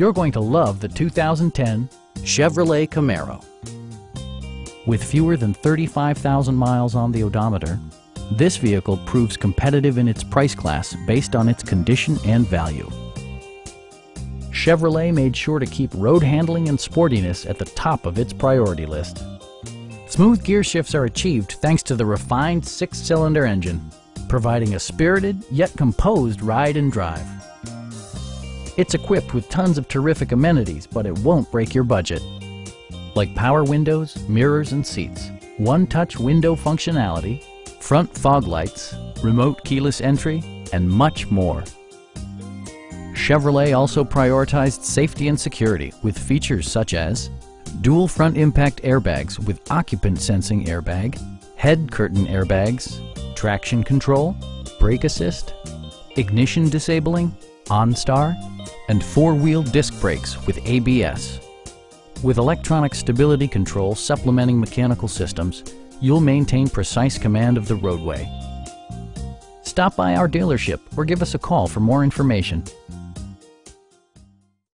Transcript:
You're going to love the 2010 Chevrolet Camaro. With fewer than 35,000 miles on the odometer, this vehicle proves competitive in its price class based on its condition and value. Chevrolet made sure to keep road handling and sportiness at the top of its priority list. Smooth gear shifts are achieved thanks to the refined 6-cylinder engine, providing a spirited yet composed ride and drive. It's equipped with tons of terrific amenities, but it won't break your budget, like power windows, mirrors and seats, one-touch window functionality, front fog lights, remote keyless entry, and much more. Chevrolet also prioritized safety and security with features such as dual front impact airbags with occupant sensing airbag, head curtain airbags, traction control, brake assist, ignition disabling, OnStar, and four-wheel disc brakes with ABS. With electronic stability control supplementing mechanical systems, you'll maintain precise command of the roadway. Stop by our dealership or give us a call for more information.